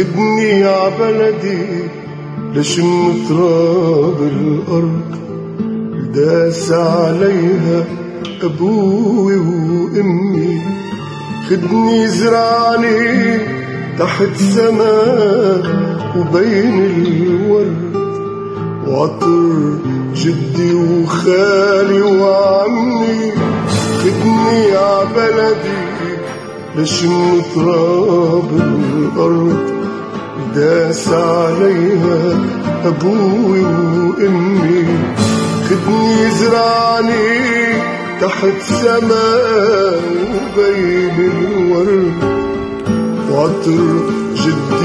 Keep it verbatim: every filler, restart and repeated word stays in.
خدني ع بلدي لشم تراب الأرض داس عليها أبوي وأمي، خدني زرعني تحت سماء وبين الورد وعطر جدي وخالي وعمي، خدني ع بلدي لشم تراب الأرض داس عليها أبوي وأمي، خدني زرعني تحت سماء وبين الورد وعطر جدي